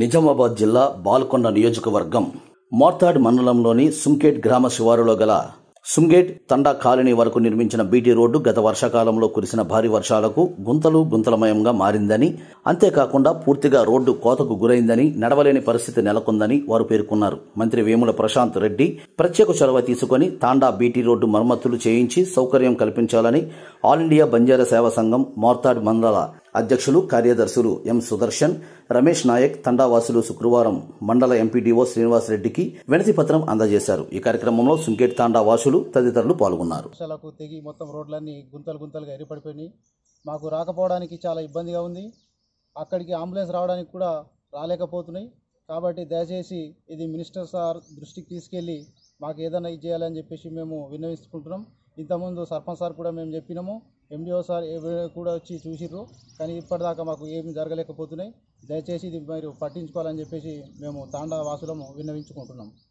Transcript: నిజామాబాద్ జిల్లా బాల్కొండ నియోజకవర్గం మోర్తాడ్ మండలంలోని సుంకేట్ గ్రామ శివారులో గల సుంకేట్ తండా కాలనీ వరకు నిర్మించిన బీటీ రోడ్డు గత వర్షాకాలంలో కురిసిన భారీ వర్షాలకు గుంతలమయంగా మారిందని, అంతేకాకుండా పూర్తిగా రోడ్డు కోతకు గురైందని, నడవలేని పరిస్థితి నెలకొందని వారు పేర్కొన్నారు. మంత్రి వేముల ప్రశాంత్ రెడ్డి ప్రత్యేక చొరవ తీసుకుని తాండా బీటీ రోడ్డు మరమ్మతులు చేయించి సౌకర్యం కల్పించాలని ఆల్ ఇండియా బంజారా సేవా సంఘం మోర్తాడ్ మండల అధ్యక్షులు కార్యదర్శులు ఎం సుదర్శన్, రమేష్ నాయక్ తండావాసులు శుక్రవారం మండల ఎంపీడీఓ శ్రీనివాస్ రెడ్డికి వినతి పత్రం అందజేశారు. ఈ కార్యక్రమంలో సుంకేట్ తాండా వాసులు తదితరులు పాల్గొన్నారు. వర్షాలకు తెగి మొత్తం రోడ్లన్నీ గుంతలుగా ఏర్పడిపోయినాయి. మాకు రాకపోవడానికి చాలా ఇబ్బందిగా ఉంది. అక్కడికి అంబులెన్స్ రావడానికి కూడా రాలేకపోతున్నాయి. కాబట్టి దయచేసి ఇది మినిస్టర్ సార్ దృష్టికి తీసుకెళ్లి మాకు ఏదైనా ఇది చేయాలని చెప్పేసి మేము విన్నవించుకుంటున్నాం. ఇంతకుముందు సర్పంచ్ సార్ కూడా మేము చెప్పినాము, ఎండిఓ సార్ కూడా వచ్చి చూసిర్రు, కానీ ఇప్పటిదాకా మాకు ఏమి జరగలేకపోతున్నాయి. దయచేసి ఇది మీరు పట్టించుకోవాలని చెప్పేసి మేము తాండా వాసులము విన్నవించుకుంటున్నాము.